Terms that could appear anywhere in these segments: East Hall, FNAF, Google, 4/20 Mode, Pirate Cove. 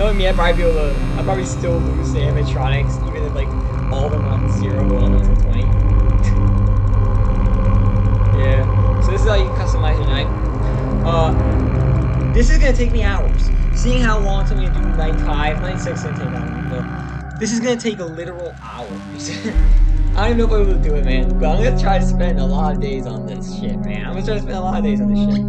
Knowing me, I'd probably be able to, I'd probably still lose the animatronics, even if like all of them on zero, all of them on 20. Yeah. So this is how you customize your night. This is gonna take me hours. Seeing how long it's gonna do night 5, night 6 is gonna take hours. This is gonna take a literal hour. I don't even know if I'm able to do it, man. But I'm gonna try to spend a lot of days on this shit, man. I'm gonna try to spend a lot of days on this shit.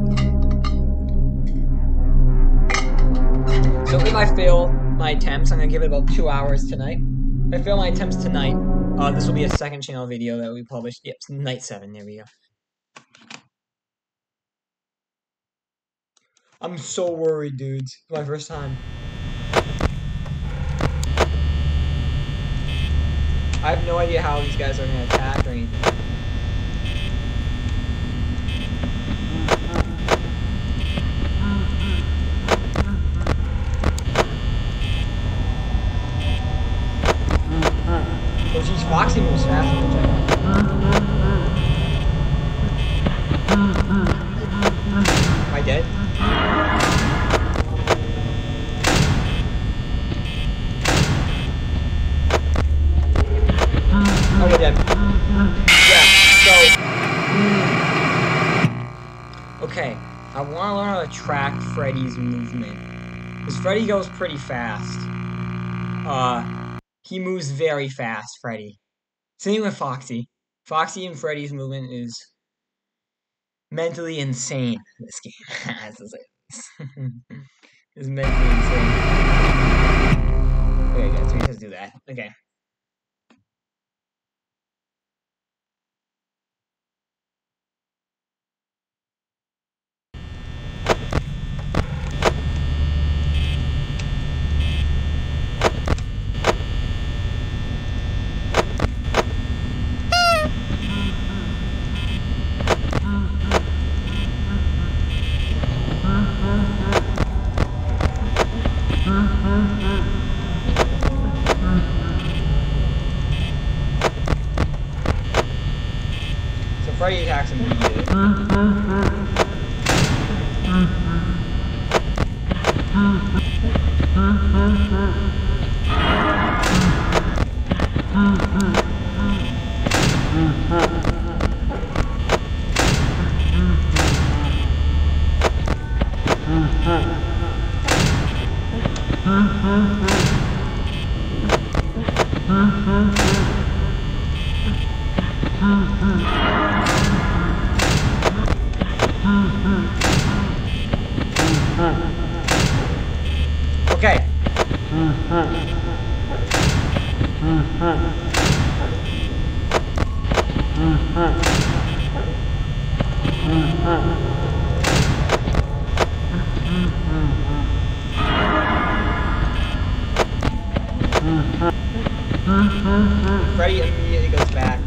So if I fail my attempts, I'm gonna give it about 2 hours tonight. If I fail my attempts tonight, this will be a second channel video that we published. Yep, night 7, there we go. I'm so worried, dudes. It's my first time. I have no idea how these guys are gonna attack or anything. Foxy moves faster than Jack. Am I dead? Okay, dead. Yeah, so... Okay, I want to learn how to track Freddy's movement. Because Freddy goes pretty fast. He moves very fast, Freddy. Same with Foxy. Foxy and Freddy's movement is mentally insane in this game. This is it. It's mentally insane. Okay, guys, we just do that. Okay. Freddy attacks him immediately. Okay. Freddy immediately goes back.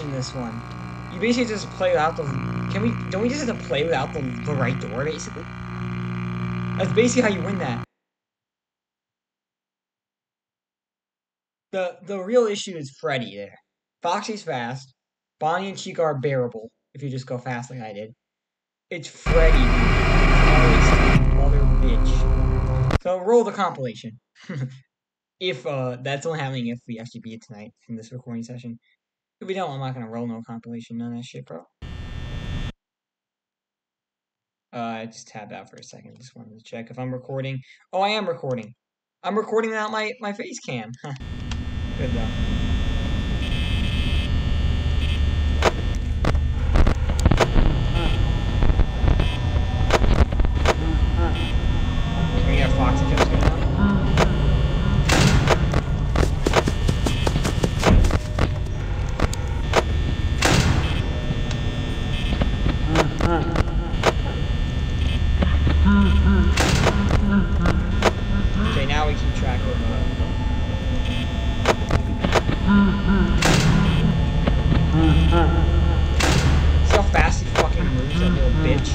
In this one, you basically just play without the. Can we? Don't we just have to play without the right door, basically? That's basically how you win that. The real issue is Freddy there. Foxy's fast. Bonnie and Chica are bearable if you just go fast like I did. It's Freddy, mother bitch. So roll the compilation. If that's only happening if we actually beat it tonight in this recording session. If we don't, I'm not gonna roll no compilation, none of that shit, bro. I just tabbed out for a second, just wanted to check if I'm recording. Oh, I am recording. I'm recording without my face cam. Good though. We got Foxy jumps going on. Okay, now we keep track of See how fast he fucking moves, that little bitch.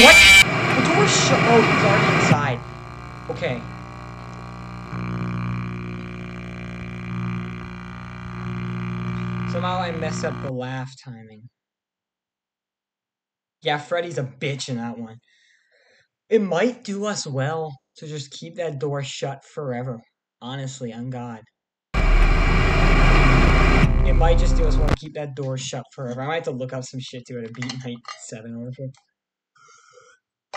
What? The door is shut. Oh, he's already inside. Okay. Somehow I messed up the laugh timing. Yeah, Freddy's a bitch in that one. It might do us well to just keep that door shut forever. Honestly, on God. It might just do us well to keep that door shut forever. I might have to look up some shit to it to beat Night 7 or something.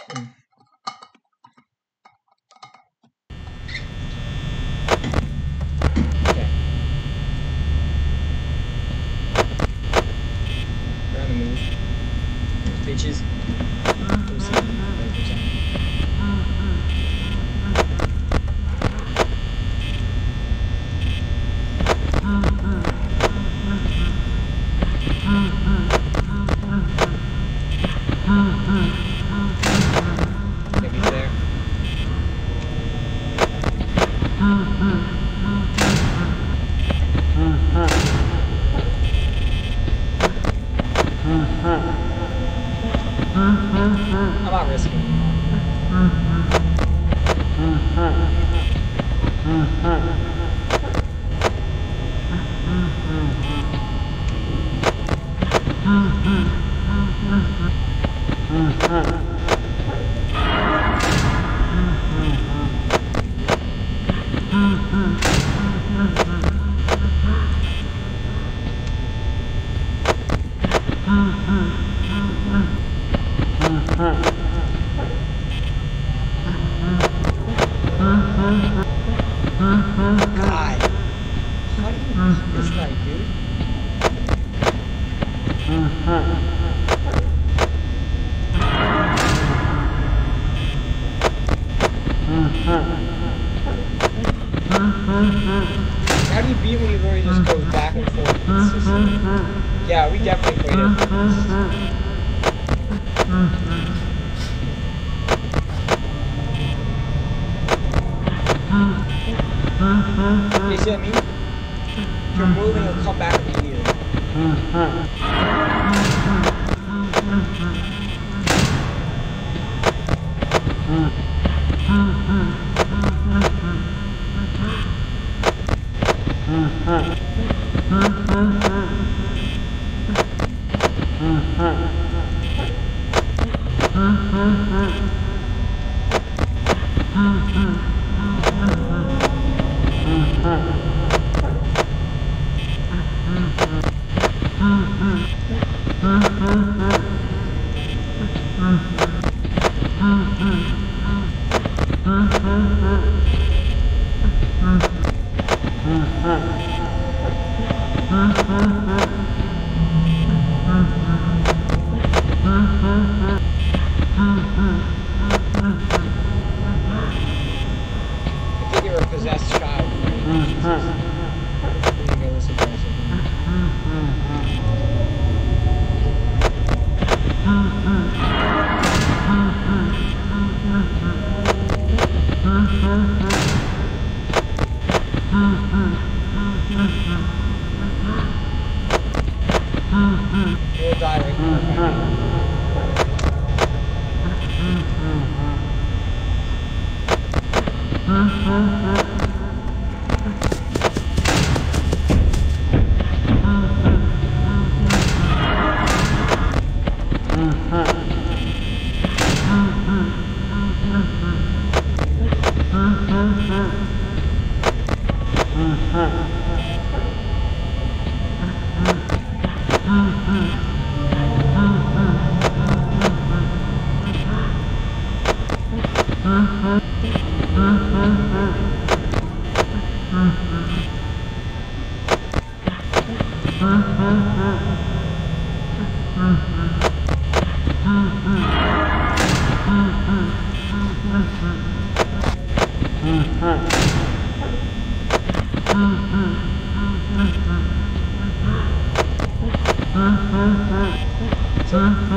Okay. We're on the move. Those bitches. Those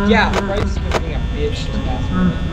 Yeah, Bryce is being a bitch to last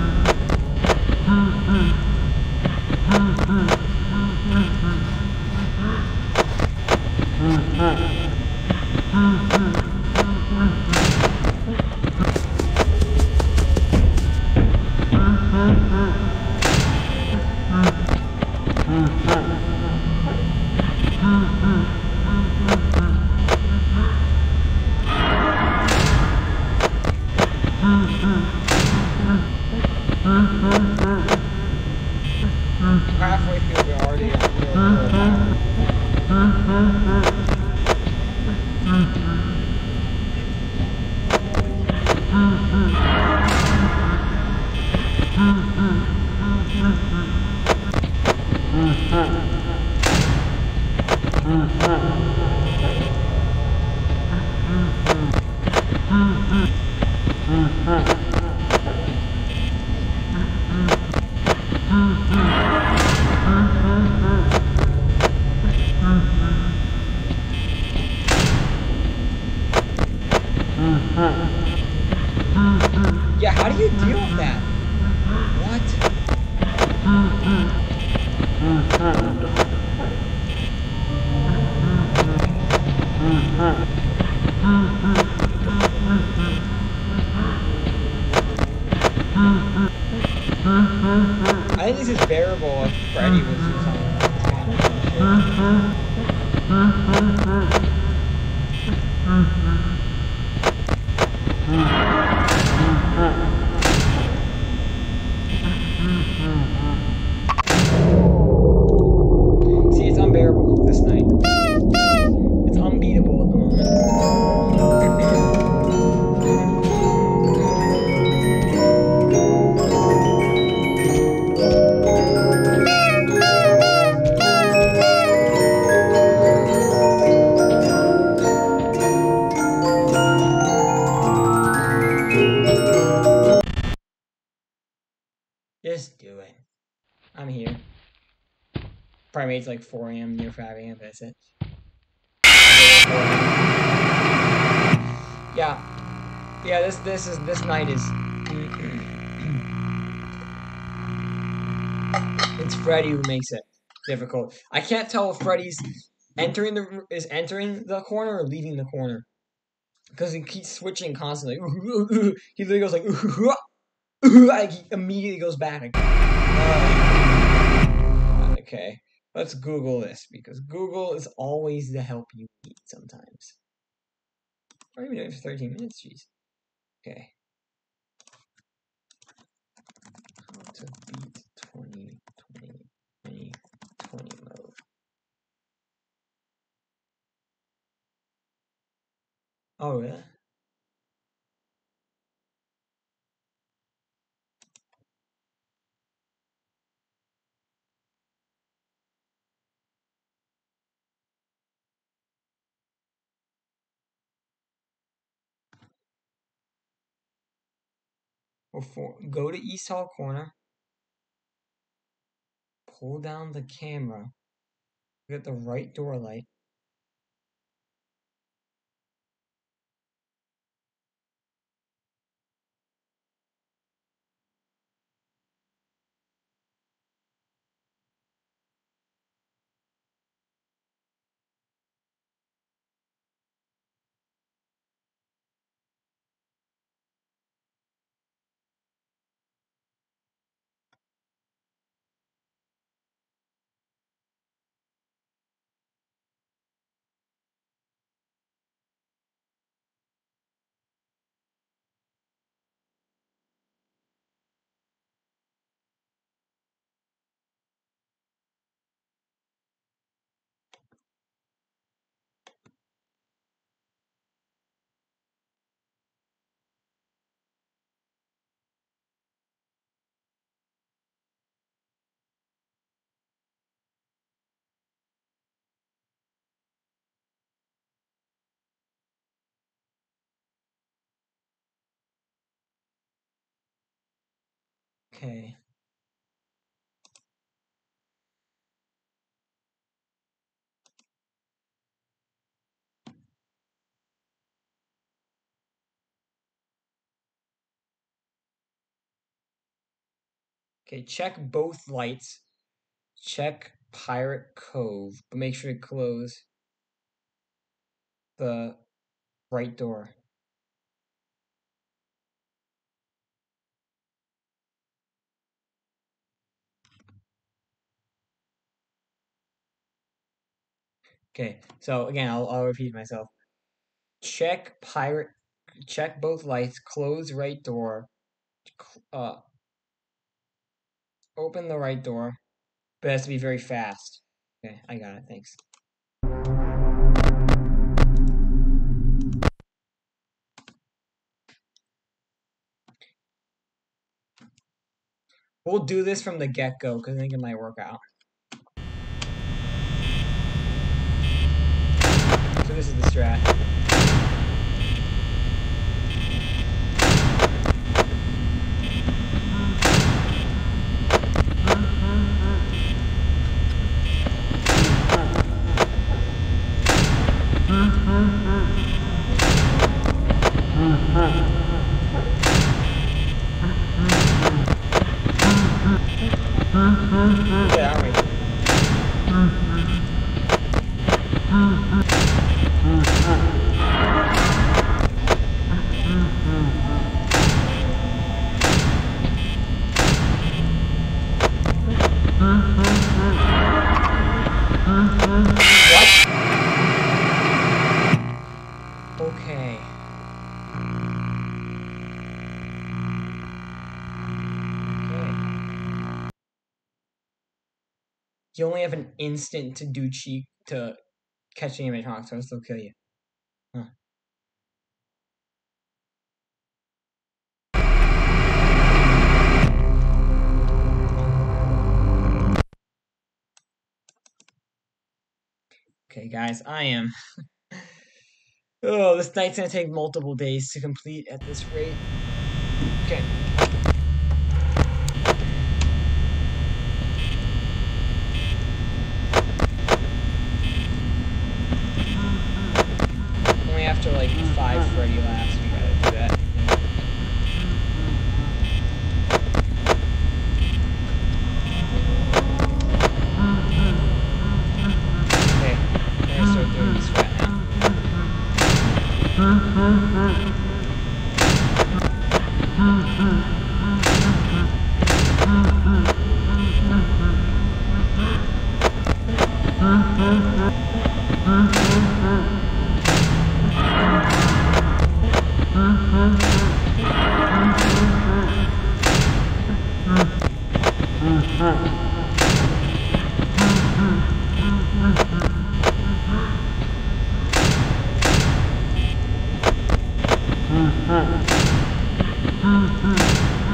It's like 4 a.m. near 5 a.m. That's it. Yeah, yeah. This night is. It's Freddy who makes it difficult. I can't tell if Freddy's entering the corner or leaving the corner because he keeps switching constantly. He literally goes like, and he immediately goes back again. Okay. Let's Google this, because Google is always the help you need sometimes. What are we doing for 13 minutes? Jeez. Okay. How to beat 20 mode. Oh, really? Go to East Hall corner, pull down the camera, look at the right door light. Okay. Okay, check both lights. Check Pirate Cove, but make sure to close the right door. Okay, so again, I'll repeat myself. Check both lights, close right door, open the right door, but it has to be very fast. Okay, I got it, thanks. We'll do this from the get-go, because I think it might work out. So this is the strat. You only have an instant to do cheat to catch the animatronic, so I'll still kill you. Huh. Okay, guys, I am. Oh, this night's gonna take multiple days to complete at this rate. Okay. After like 5 Freddy laughs, we gotta do that. Okay, I'm gonna start doing this right now.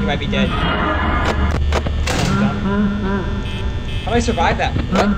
You might be dead. How do I survive that? What?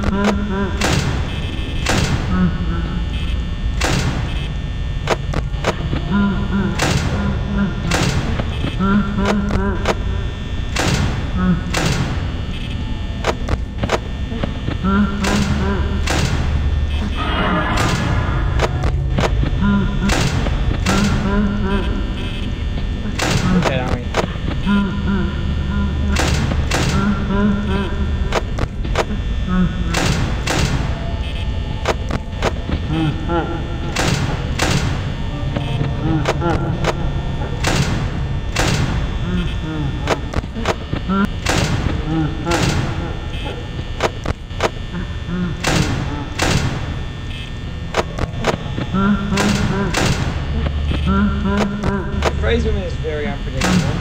Freddy's movement is very unpredictable.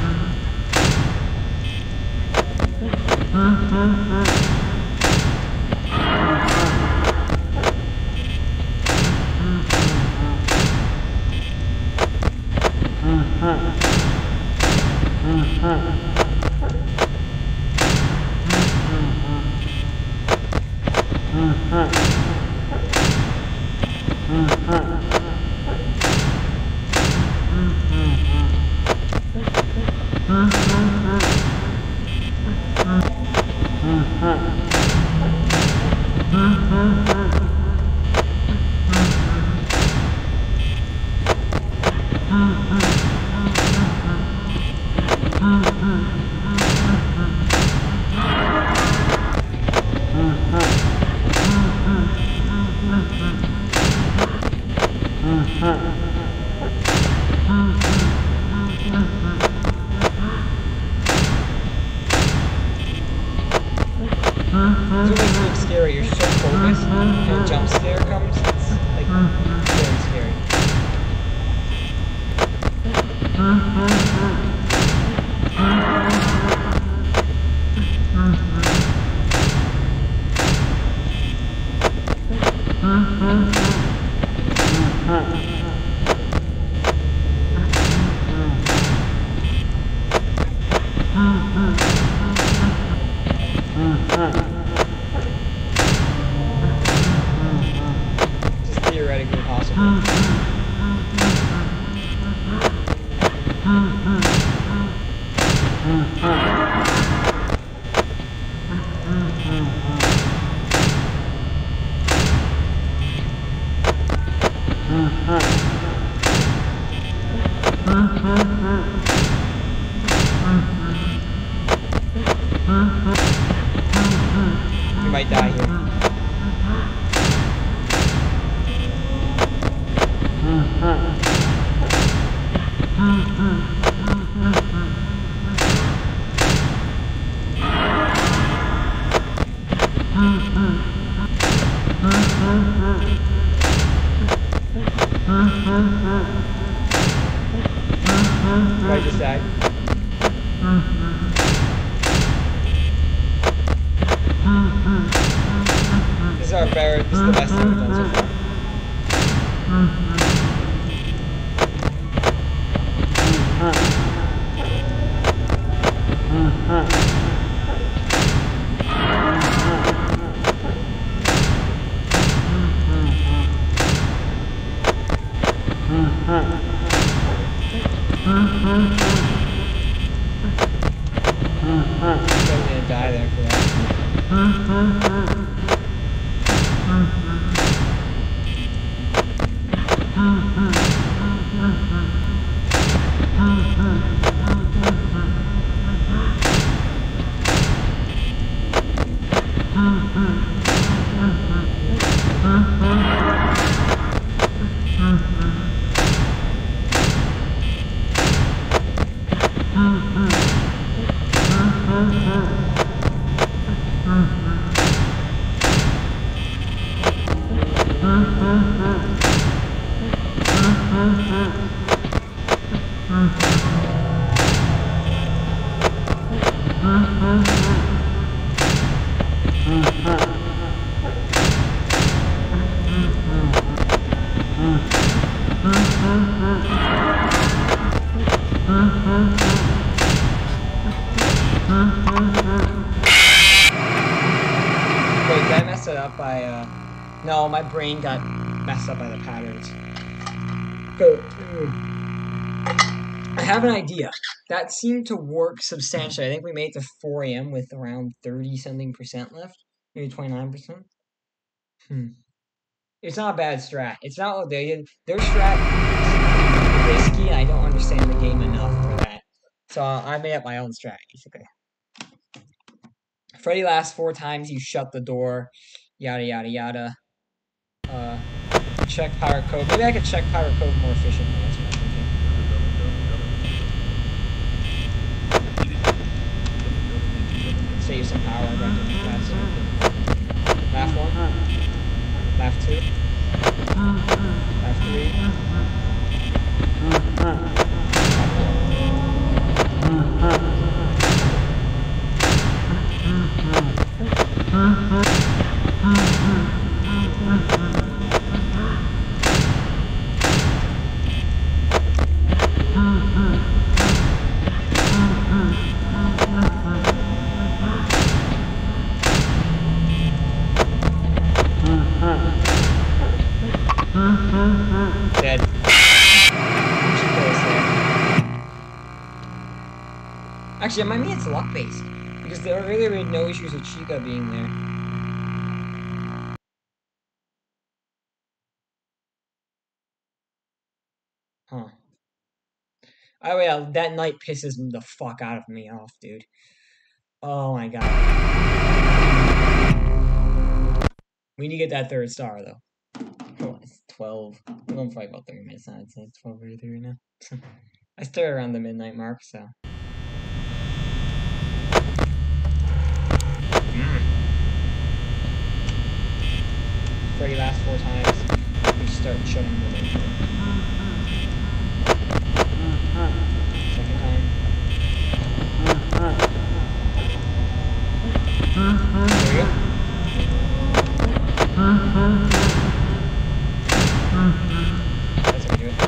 No, my brain got messed up by the patterns. So, I have an idea. That seemed to work substantially. I think we made it to 4 a.m. with around 30-something% left. Maybe 29%. It's not a bad strat. It's not what they did. Their strat is risky, and I don't understand the game enough for that. So I made up my own strat, basically. Freddy lasts 4 times, you shut the door. Yada, yada, yada. Check Pirate Cove. Maybe I could check Pirate Cove more efficiently. That's what I'm thinking. Save some power. I'd like to do that soon. Laugh 1. Laugh 2. Laugh 3. Actually, I mean, it's luck-based, because because there really were no issues with Chica being there. Huh. Oh yeah, that night pisses the fuck out of me off, dude. Oh my god. We need to get that third star, though. Oh, it's 12. We're going for like about 30 minutes now. It's like 12 right there now. I start around the midnight mark, so. Freddy last 4 times. We start shutting the window. Second time. There we go. That's how we do it.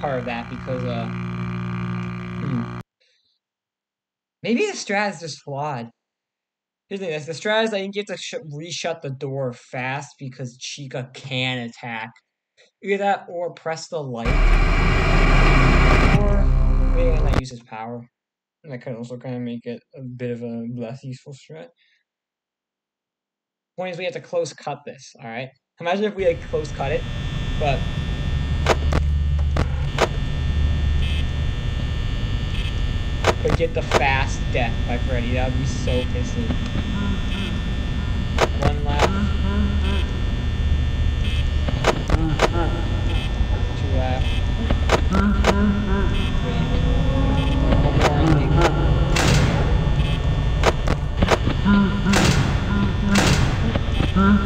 Part of that because maybe the strat is just flawed. Here's the thing: that's the strat is I didn't get to reshut the door fast because Chica can attack. Either that or press the light, or maybe I not use his power. And that could also kind of make it a bit of a less useful strat. Point is, we have to close cut this, alright? Imagine if we, like, close cut it, but... could get the fast death by Freddy. That would be so pissy. One lap. Two laps.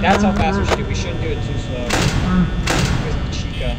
That's how fast we should do. We shouldn't do it too slow. Because of Chica.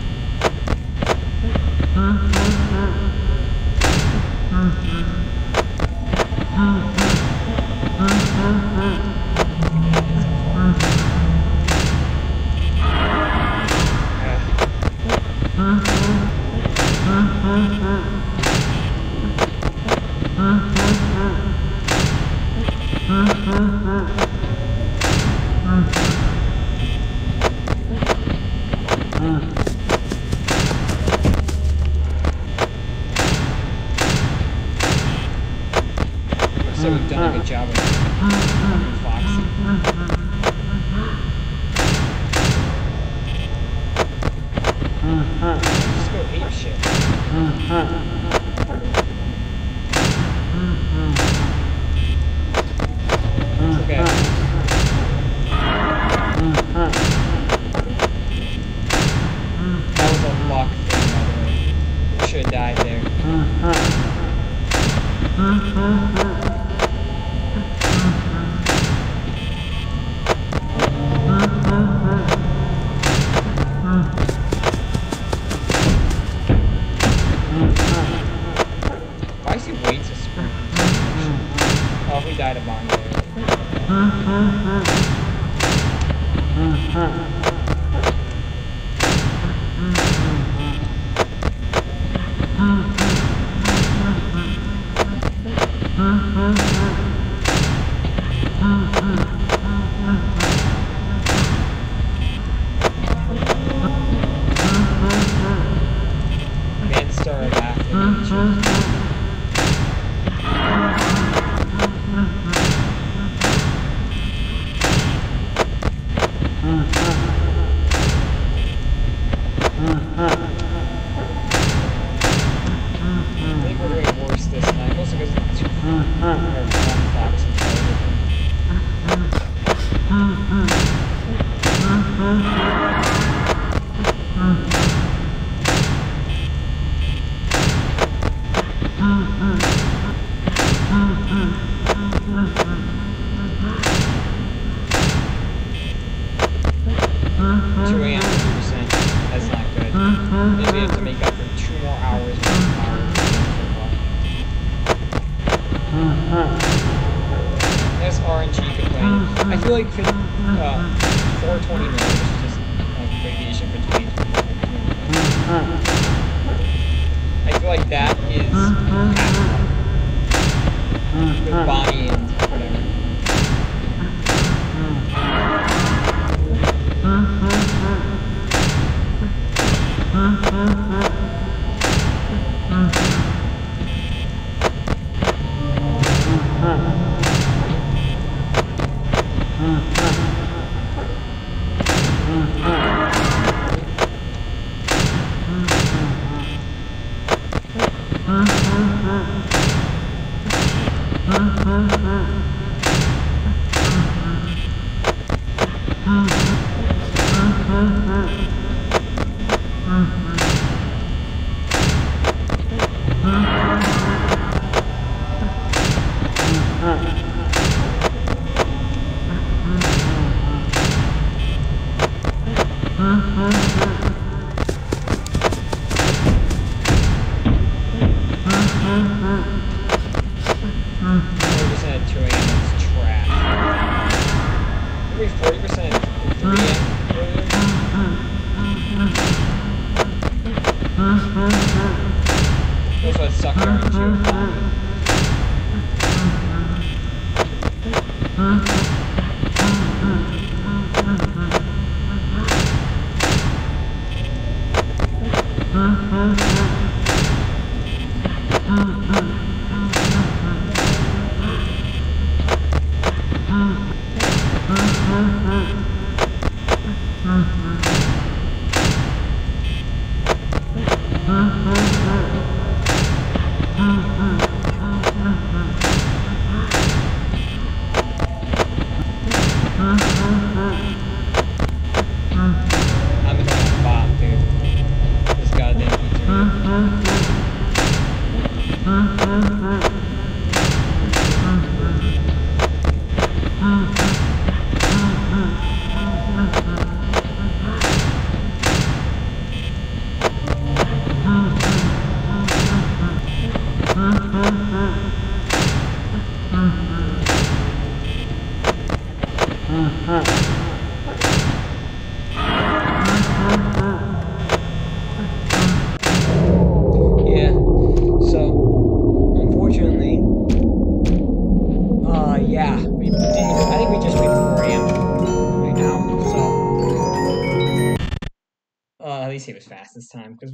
least he was fast this time, because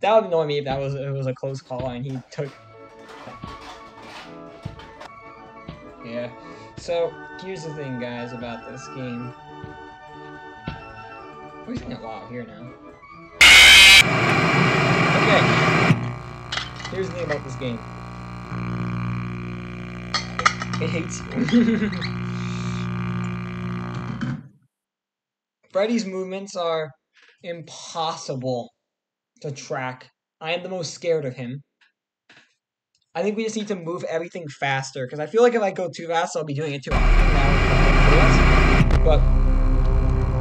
that would annoy me if it was a close call and he took. Yeah. So here's the thing, guys, about this game. We've seen it live here now. Okay. Here's the thing about this game. It hates you. Freddy's movements are impossible to track. I am the most scared of him. I think we just need to move everything faster, because I feel like if I go too fast, I'll be doing it too often. But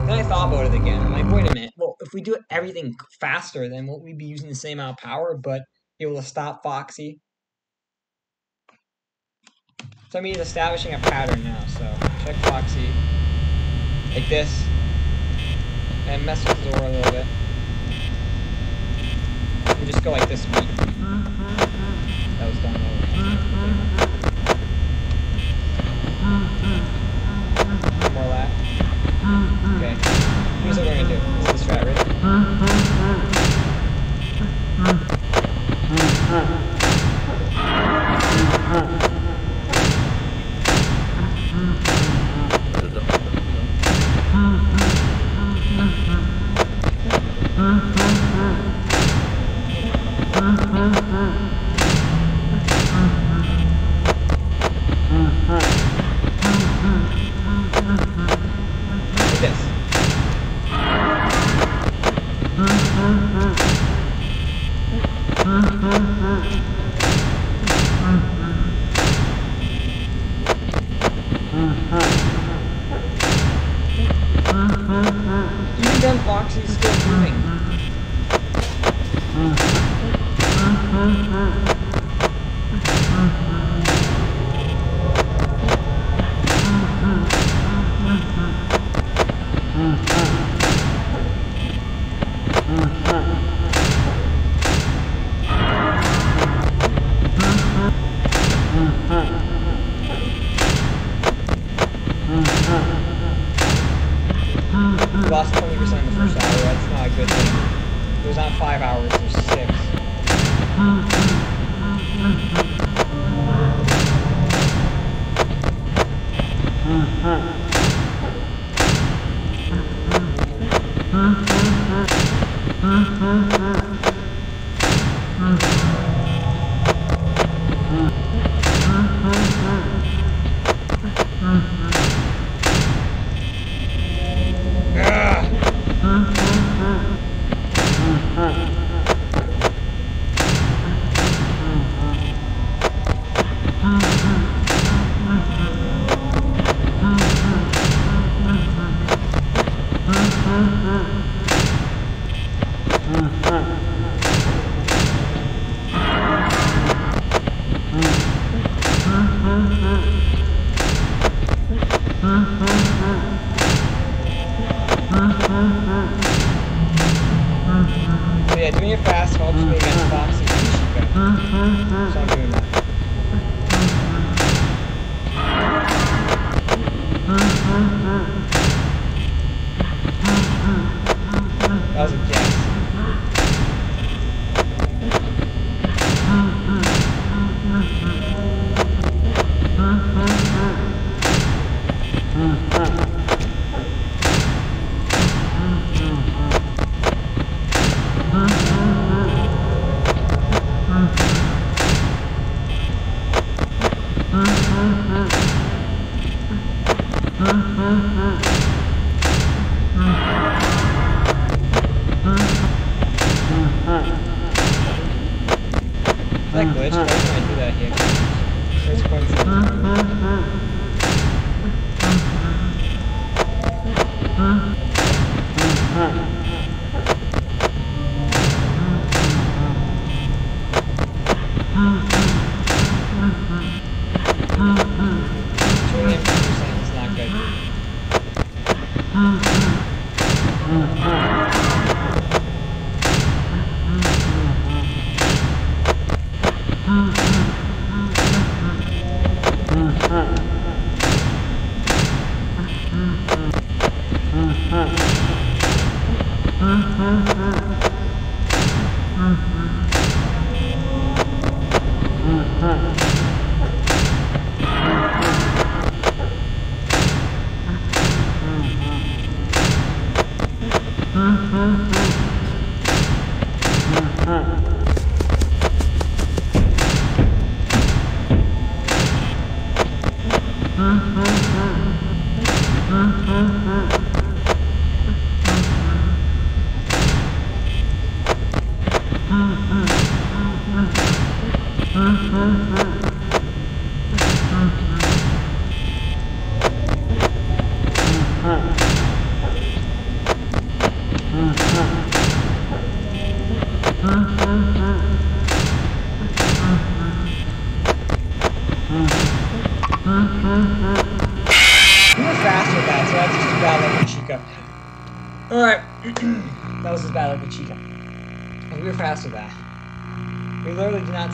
then I thought about it again. I'm like, wait a minute. Well, if we do everything faster, then won't we be using the same amount of power, but be able to stop Foxy? So I mean, he's establishing a pattern now. So check Foxy like this, and mess with Zora a little bit. We just go like this. That was done over. One more lap. Okay. Here's what we're gonna do. This is the strat, right?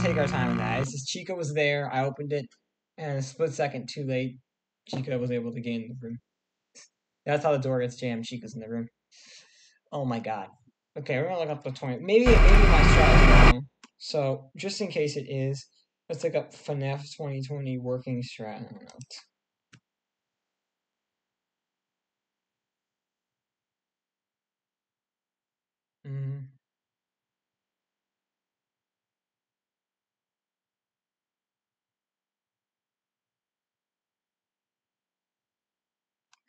Take our time in that. It's just Chica was there, I opened it, and a split second too late, Chica was able to gain the room. That's how the door gets jammed, Chica's in the room. Oh my god. Okay, we're gonna look up the 20. Maybe my strat is wrong. So, just in case it is, let's look up FNAF 2020 working strat. I don't know.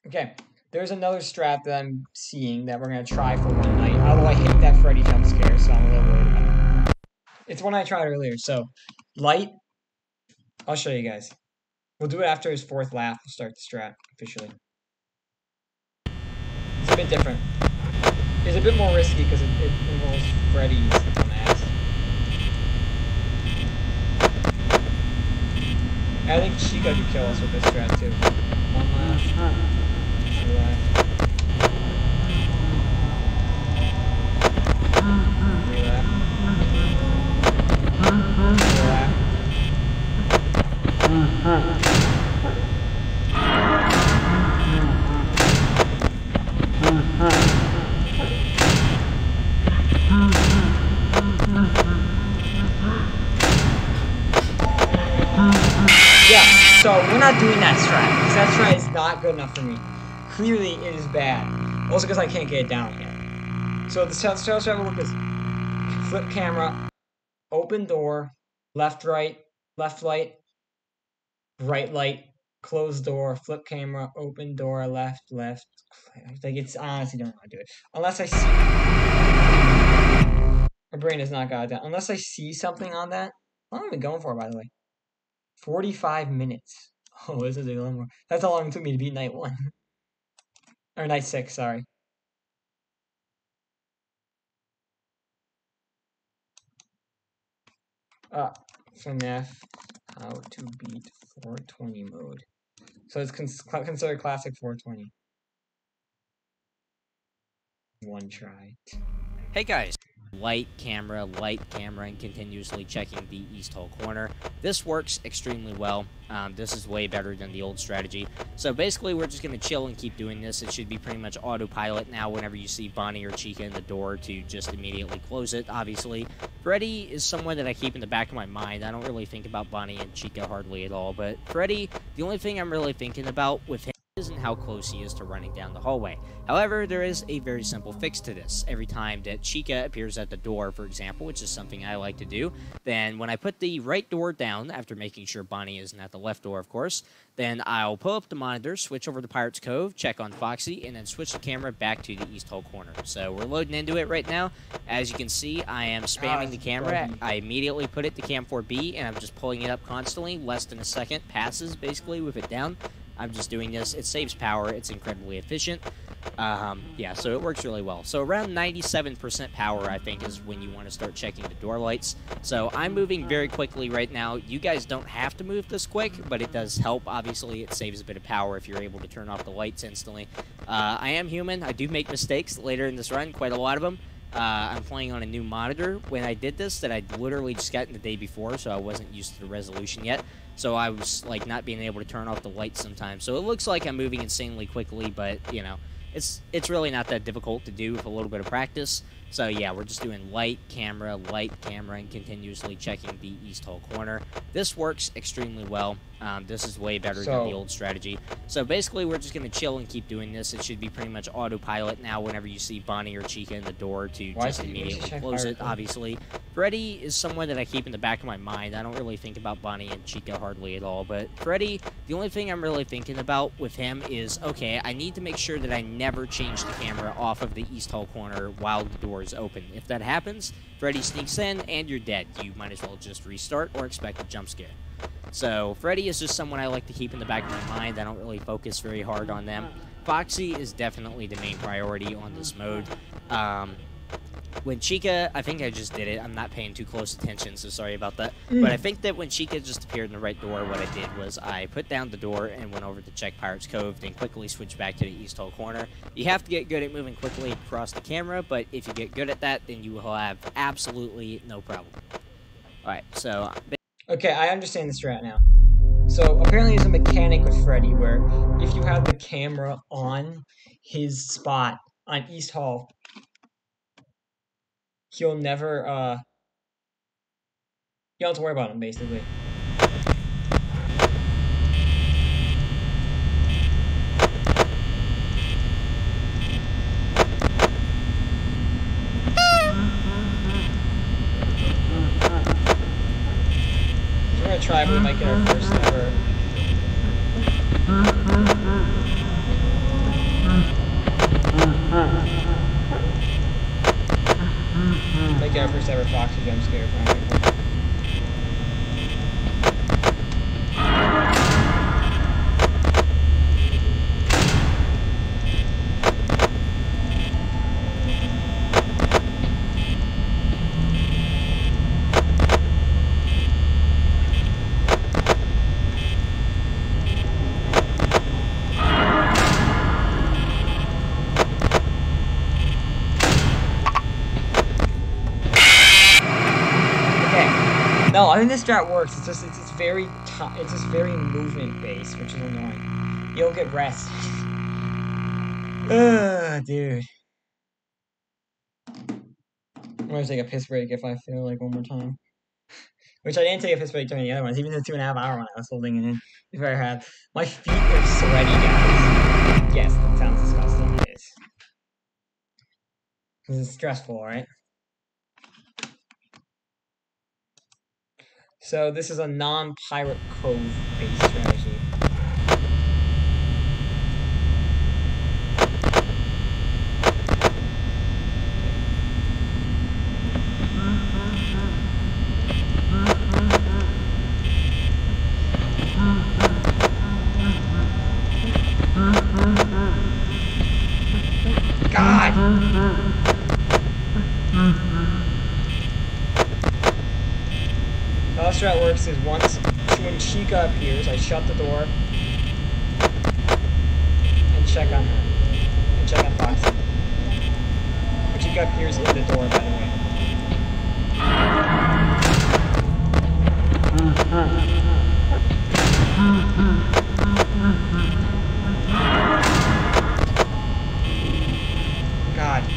Okay, there's another strat that I'm seeing that we're going to try for one night, although I hate that Freddy jump scare, so I'm a little worried about it. It's one I tried earlier, so light, I'll show you guys. We'll do it after his fourth laugh, we'll start the strat officially. It's a bit different. It's a bit more risky because it involves Freddy's dumbass. I think Chica could kill us with this strat too. One last time. Good enough for me. Clearly, it is bad. Also, because I can't get it down yet. So the stealth strat will look this: flip camera, open door, left light, right light, close door, flip camera, open door, left. Like it's honestly don't know how to do it unless I see. My brain has not got that. Unless I see something on that. How long am I going for, by the way? 45 minutes. Oh, this is a little more. That's how long it took me to beat night one. Or night six, sorry. FNAF, how to beat 420 mode. So it's considered classic 420. One try. Hey guys. Light, camera, and continuously checking the East Hall corner. This works extremely well. This is way better than the old strategy. So basically, we're just going to chill and keep doing this. It should be pretty much autopilot now whenever you see Bonnie or Chica in the door to just immediately close it, obviously. Freddy is someone that I keep in the back of my mind. I don't really think about Bonnie and Chica hardly at all, but Freddy, the only thing I'm really thinking about with him isn't how close he is to running down the hallway. However, there is a very simple fix to this. Every time that Chica appears at the door, for example, which is something I like to do, then when I put the right door down, after making sure Bonnie isn't at the left door, of course, then I'll pull up the monitor, switch over to Pirate's Cove, check on Foxy, and then switch the camera back to the East Hall corner. So we're loading into it right now. As you can see, I am spamming the camera. I immediately put it to cam 4B, and I'm just pulling it up constantly. Less than a second passes, basically, with it down. I'm just doing this. It saves power. It's incredibly efficient. Yeah, so it works really well. So around 97% power, I think, is when you want to start checking the door lights. So I'm moving very quickly right now. You guys don't have to move this quick, but it does help. Obviously, it saves a bit of power if you're able to turn off the lights instantly. I am human. I do make mistakes later in this run, quite a lot of them. I'm playing on a new monitor. When I did this, that I literally just got in the day before, so I wasn't used to the resolution yet. So I was, like, not being able to turn off the lights sometimes. So it looks like I'm moving insanely quickly, but, you know, It's really not that difficult to do with a little bit of practice. So yeah, we're just doing light, camera, and continuously checking the East Hall corner. This works extremely well. This is way better than the old strategy. So basically, we're just going to chill and keep doing this. It should be pretty much autopilot now whenever you see Bonnie or Chica in the door to just immediately close it, obviously. Freddy is someone that I keep in the back of my mind. I don't really think about Bonnie and Chica hardly at all. But Freddy, the only thing I'm really thinking about with him is, okay, I need to make sure that I never change the camera off of the East Hall corner while the door is open. If that happens, Freddy sneaks in and you're dead. You might as well just restart or expect a jump scare. So Freddy is just someone I like to keep in the back of my mind. I don't really focus very hard on them. Foxy is definitely the main priority on this mode. When Chica, I think I just did it. I'm not paying too close attention, so sorry about that. But I think that when Chica just appeared in the right door, what I did was I put down the door and went over to check Pirate's Cove, then quickly switched back to the East Hall corner. You have to get good at moving quickly across the camera, but if you get good at that, then you will have absolutely no problem. Alright, so... Okay, I understand this right now. So apparently there's a mechanic with Freddy where if you have the camera on his spot on East Hall, you'll never, you don't have to worry about him, basically. We're gonna try if we might get our first ever. Our first ever Foxy jump scare from here. No, I mean this strat works. It's just very movement based, which is annoying. You'll get rest. Ugh, dude. I'm gonna take a piss break if I feel like one more time. Which I didn't take a piss break during the other ones, even the 2.5 hour one I was holding it in. If I had my feet are sweaty, guys. Yes, that sounds disgusting. It is. Cause it's stressful, right? So this is a non-Pirate Cove based strategy. That works is once when Chica appears, I shut the door and check on her and check on Foxy. When Chica appears in the door, by the way. God.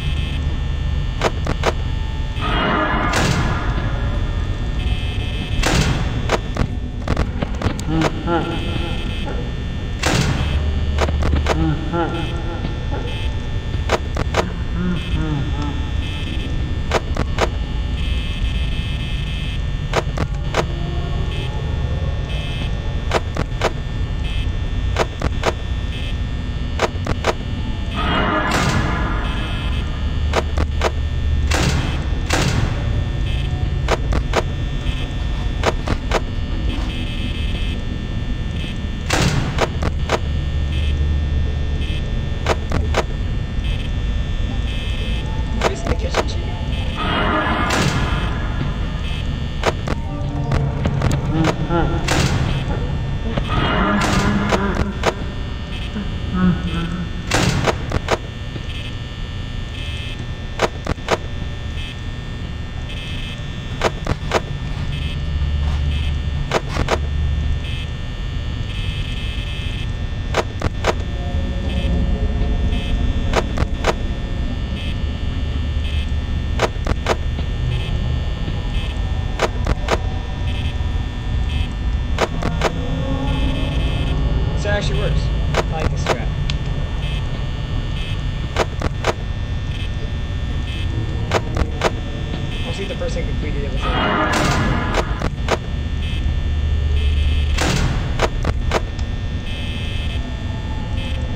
the person who completed it.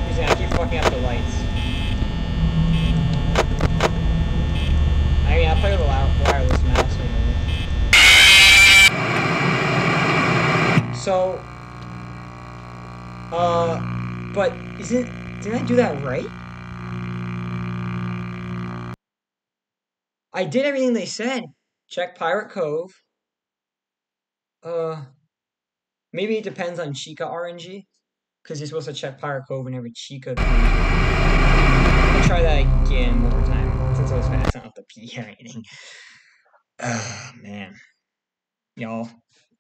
Usually I keep fucking up the lights. I mean, I'll play with a wireless mouse maybe. So, but did I do that right? I did everything they said. Check Pirate Cove. Maybe it depends on Chica RNG, because you're supposed to check Pirate Cove whenever Chica. I'll try that again one more time, since I was fast enough to pee or anything. Oh man, y'all,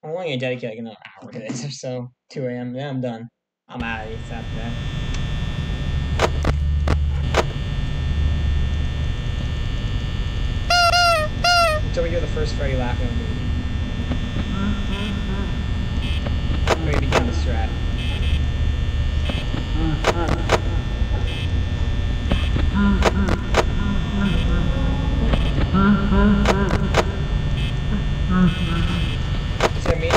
I'm only gonna dedicate like another hour to this or so. 2 a.m. Then I'm done. I'm out of here after that. Until we hear the first Freddy laugh in the movie. Maybe down the strat. Is that me?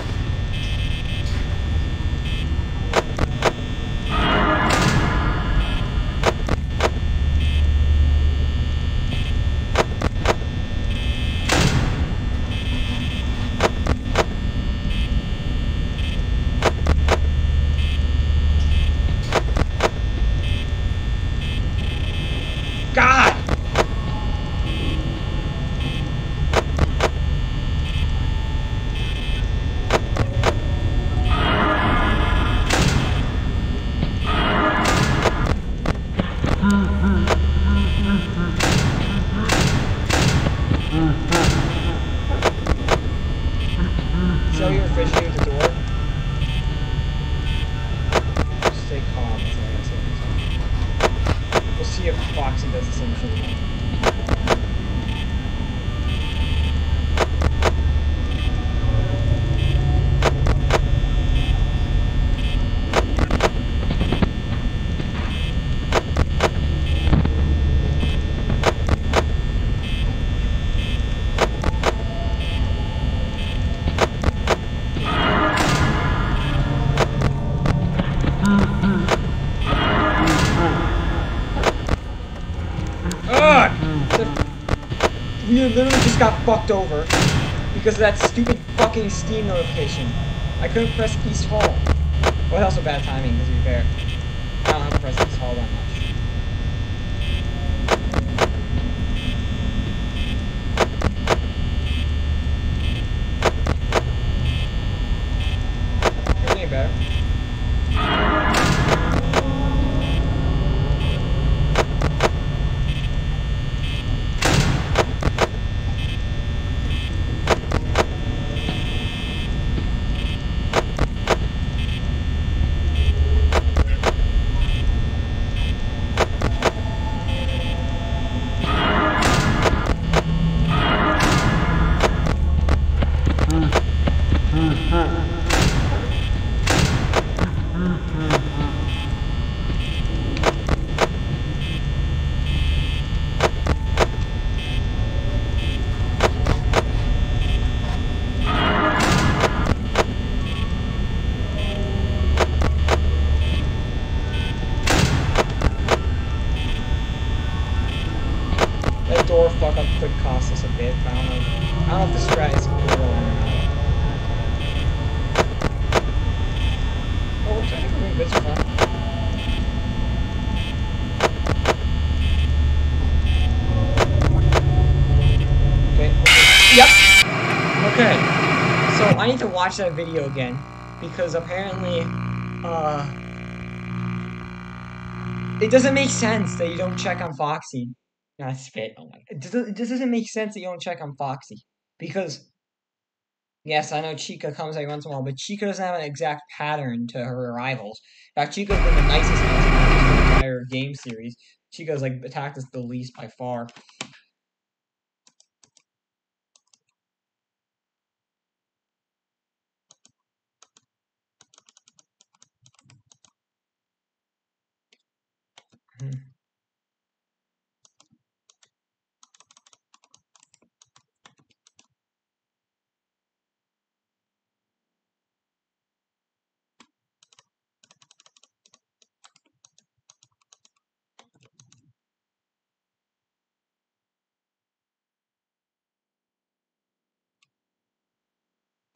Got fucked over because of that stupid fucking Steam notification. I couldn't press East Hall. Well, that's also bad timing, to be fair. I don't have to press East Hall that much. Everything better. I need to watch that video again, because apparently, it doesn't make sense that you don't check on Foxy. Nah, spit. Oh my God. It doesn't make sense that you don't check on Foxy, because, yes, I know Chica comes every once in a while, but Chica doesn't have an exact pattern to her arrivals. In fact, Chica's been the nicest person in the entire game series. Chica's, like, attacked us the least by far.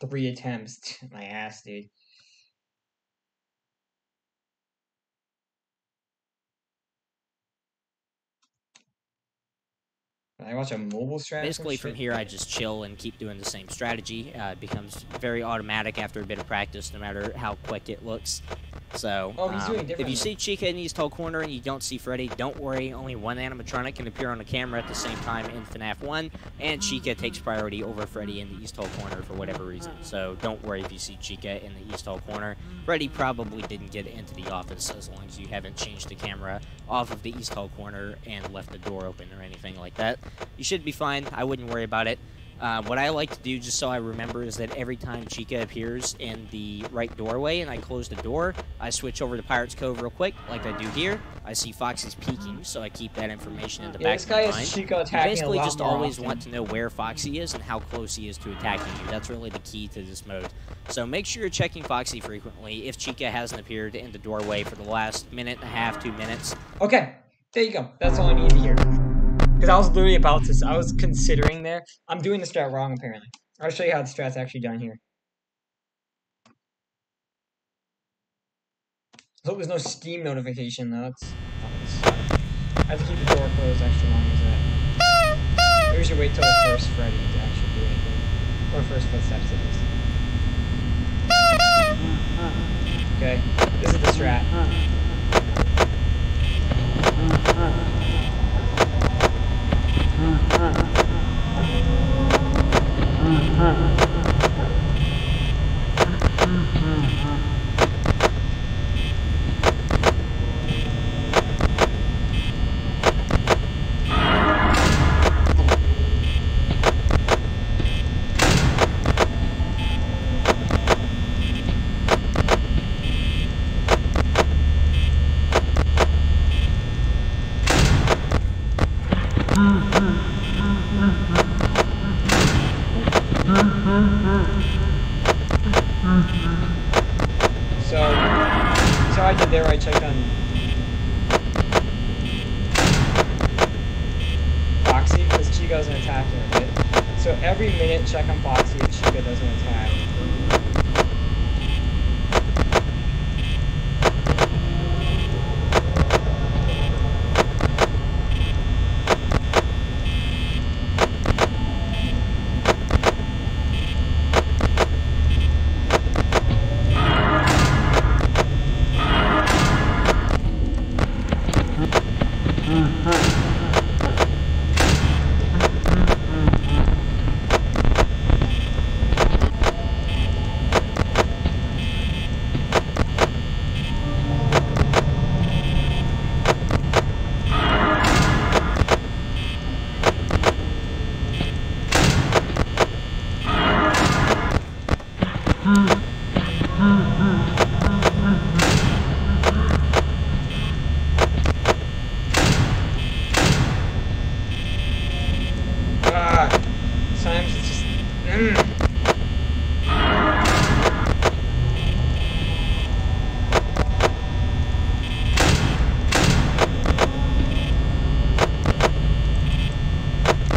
3 attempts. My ass, dude. I watch a mobile strategy. Basically, from here, I just chill and keep doing the same strategy. It becomes very automatic after a bit of practice, no matter how quick it looks. So, if you see Chica in East Hall Corner and you don't see Freddy, don't worry. Only one animatronic can appear on the camera at the same time in FNAF 1, and Chica takes priority over Freddy in the East Hall Corner for whatever reason. So, don't worry if you see Chica in the East Hall Corner. Freddy probably didn't get into the office as long as you haven't changed the camera off of the East Hall Corner and left the door open or anything like that. You should be fine. I wouldn't worry about it. What I like to do, just so I remember, is that every time Chica appears in the right doorway and I close the door, I switch over to Pirate's Cove real quick, like I do here. I see Foxy's peeking, so I keep that information in the back of my mind. This guy is Chica attacking. You basically just always want to know where Foxy is and how close he is to attacking you. That's really the key to this mode. So make sure you're checking Foxy frequently if Chica hasn't appeared in the doorway for the last minute and a half, 2 minutes. Okay, there you go. That's all I need to hear. Because I was literally about to, I was considering there. I'm doing the strat wrong, apparently. I'll show you how the strat's actually done here. I hope there's no Steam notification, though. I have to keep the door closed extra long as that. Usually wait till the first Freddy to actually do anything. Or first footsteps, at least. Okay, this is the strat. So I did there, I checked on Foxy, because Chica doesn't attack her a bit. So every minute, check on Foxy if Chica doesn't attack. Sometimes it's just...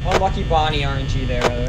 Oh, lucky Bonnie RNG there, rather.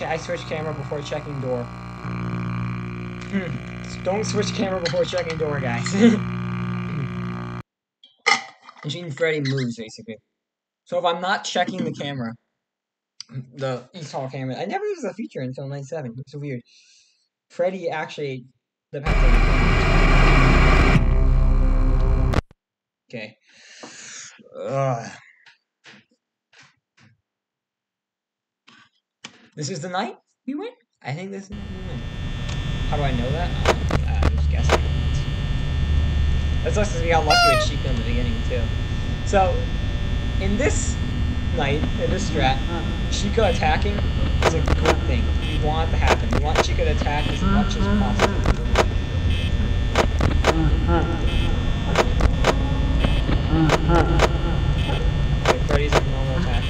I switched camera before checking door. Don't switch camera before checking door, guys. Gene Freddy moves, basically. So if I'm not checking the camera, the East Hall camera, I never used the feature until 97. It's so weird. Freddy actually depends on the camera. Okay. This is the night we win? I think this is the night. How do I know that? I'm just guessing. That's also because we got lucky with Chica in the beginning, too. So, in this night, in this strat, Chica attacking is a good thing. We want it to happen. We want Chica to attack as much as possible. Okay, Freddy's a normal attack.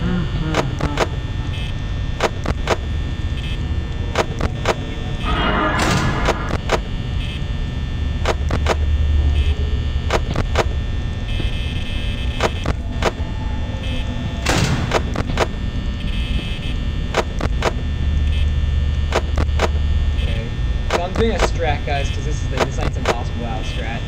Guys, because this night's impossible out strat.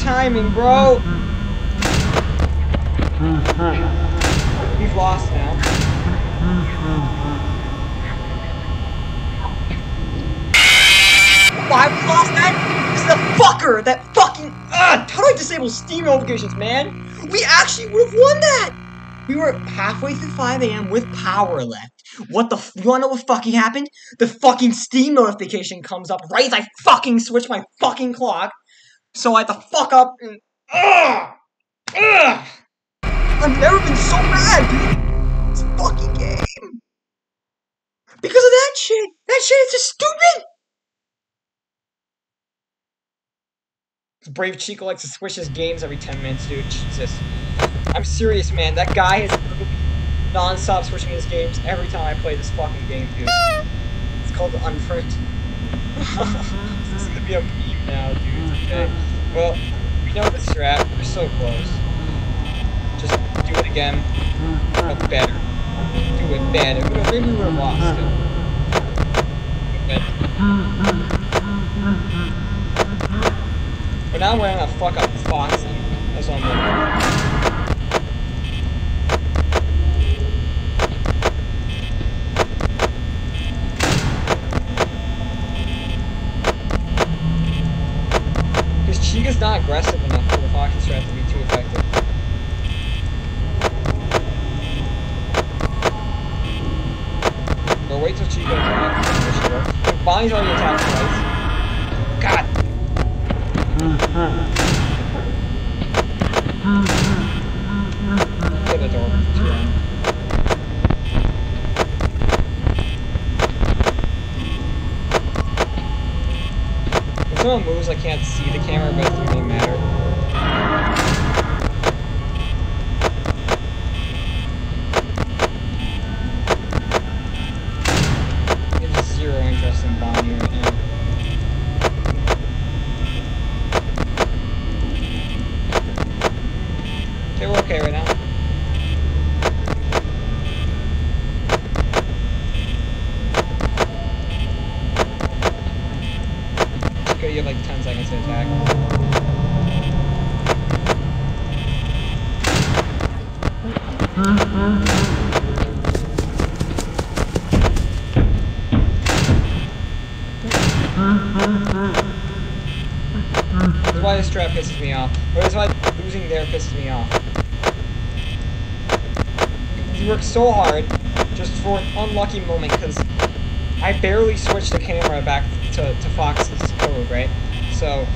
Timing, bro. We've lost now. Why we lost that? Because the fucker, that fucking how do I disable Steam notifications, man? We actually would have won that. We were halfway through 5 a.m. with power left. What the f- you wanna know what fucking happened? The fucking Steam notification comes up right as I fucking switch my fucking clock. So I had to fuck up and I've never been so mad, dude! This fucking game! Because of that shit! That shit is just stupid! Brave Chico likes to switch his games every 10 minutes, dude. Jesus. I'm serious, man. That guy is non-stop switching his games every time I play this fucking game, dude. It's called the Unfriend. This is gonna be a meme now, dude. Okay. Well, we know the strat. We're so close. Just do it again, but better. do it better. Maybe we were lost. But now we're gonna fuck up Foxy. That's what I'm doing. She's not aggressive enough for the Foxy strat to be too effective. But wait till she goes back. It binds all your attack twice. God! Get a door. If someone moves, I can't see the camera, but it doesn't matter. There's zero interest in Bonnie right now. Okay, we're okay right now. You have like 10 seconds to attack. That's why this trap pisses me off. Or that's why losing there pisses me off. You work so hard just for an unlucky moment because I barely switched the camera back to Fox's Cove, right? So,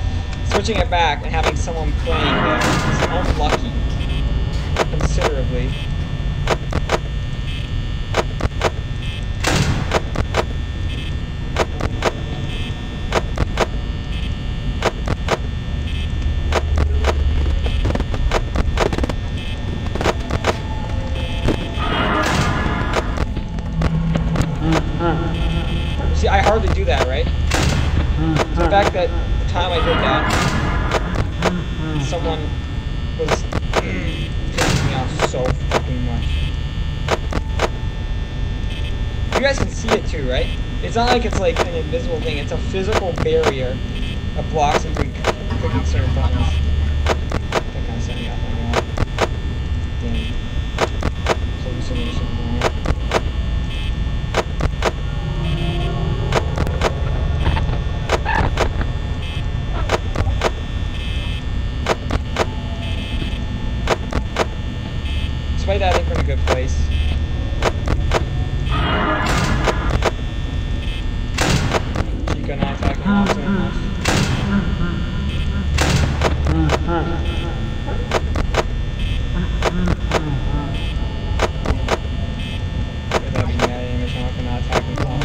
switching it back and having someone playing there is unlucky, considerably. See, I hardly do that, right? The fact that the time I did that, someone was pissing me off so fucking much. You guys can see it too, right? It's not like it's like an invisible thing, it's a physical barrier that blocks you from clicking certain buttons. That kind of set me up like that. Damn. Hallucination. Despite that, I think we're in a good place. Chica not attacking off so much. Could that be mad at him if not attacking off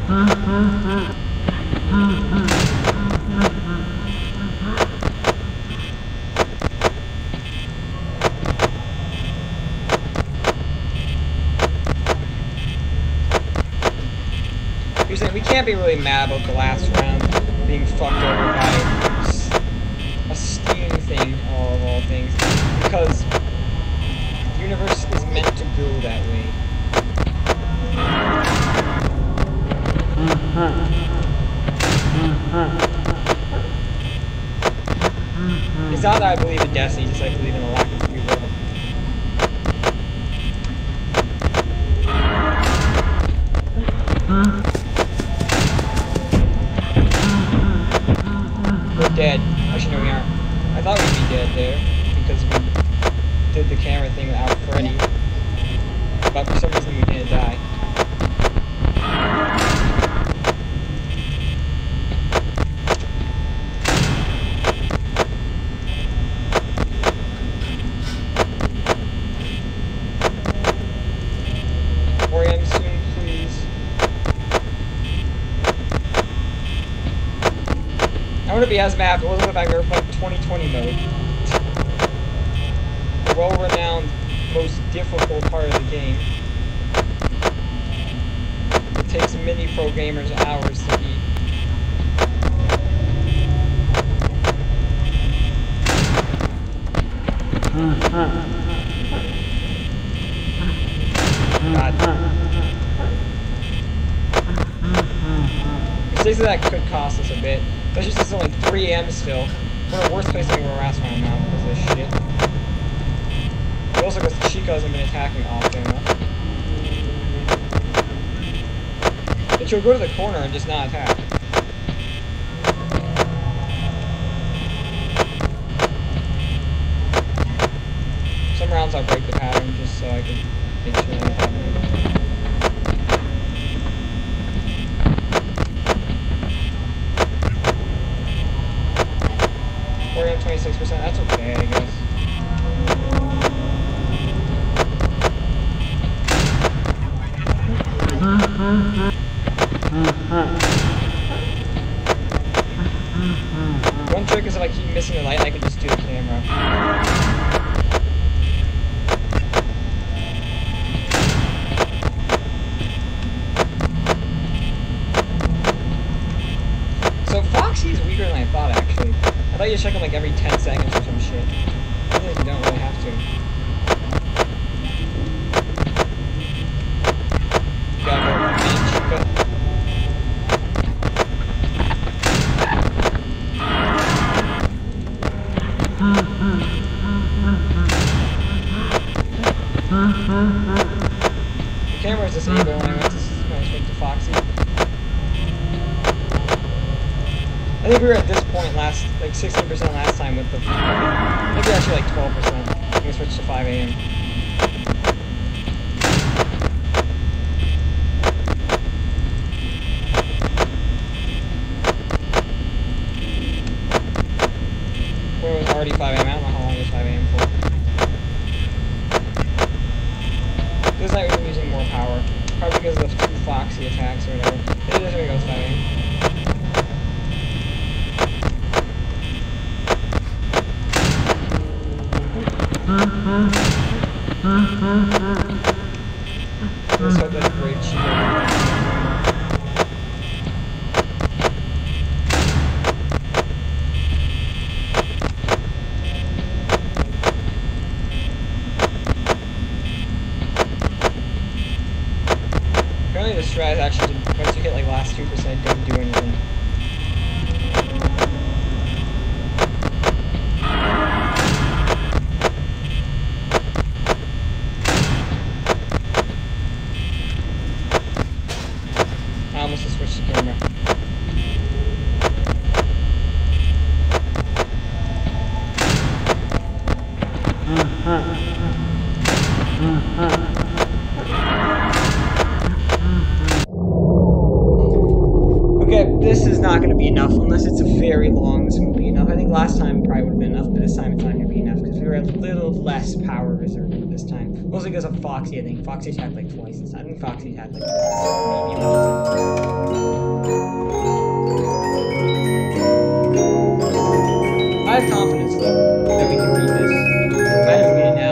so much? We can't be really mad about the last round being fucked over by a Steam thing, of all things, because the universe is meant to go that way. It's not that I believe in destiny, just I believe in a lack of free will. Dead. Actually, no, we aren't. I thought we'd be dead there because we did the camera thing without Freddy, but for some reason we didn't die. I want to be as mad if it wasn't the fact we were playing 2020 mode. The well-renowned, most difficult part of the game. It takes many pro gamers hours to beat. Six of that could cost us a bit. That's just it's only 3 M still. We're in the worst place we were last time now because of this shit. It also goes to Chico hasn't been attacking often enough. But she'll go to the corner and just not attack. Some rounds I'll break the pattern just so I can make sure that I can. We're at 26%, that's okay, I guess. One trick is if I keep missing the light, I can just do the camera. So Foxy is weaker than I thought, actually. I thought you check them like every 10 seconds or some shit. I think you don't really have to. You gotta go with the camera's disabled when I went to Foxy. I think we were at this point last, like 16% last time with the. I think we're actually like 12%. I think we switched to 5 a.m. Where it was already 5 a.m. I don't know how long it was 5 a.m. for. This night we've been using more power, probably because of the 2 Foxy attacks or whatever. It doesn't really go 5 a.m. Let's hope that's great cheating. Apparently the strat actually didn't, once you hit like last 2% didn't do anything. Okay, this is not going to be enough unless it's a very long. This won't be enough. I think last time probably would have been enough, but this time it's not going to be enough because we were a little less power reserved this time. Mostly because of Foxy, I think. Foxy attacked like twice this time. I think Foxy attacked like maybe once. I have confidence though that we can beat this. Imagine we now.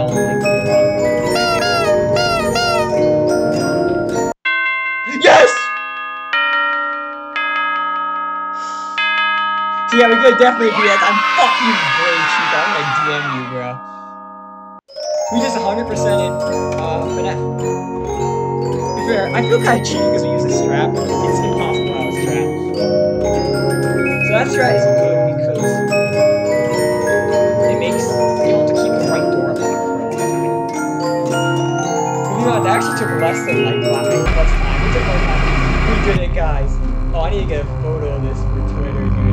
Yeah, we could definitely do that. I'm fucking great, Chico. I'm gonna DM you, bro. We just 100%ed FNAF. To be fair, I feel kinda cheating because we use a strap. It's impossible without a strap. So that strat is good because it makes you able to keep the right door locked for a long time. You know, that actually took less than like less time. It took more time. We did it, guys. Oh, I need to get a photo of this for Twitter, dude.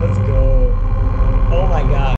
Let's go. Oh my god.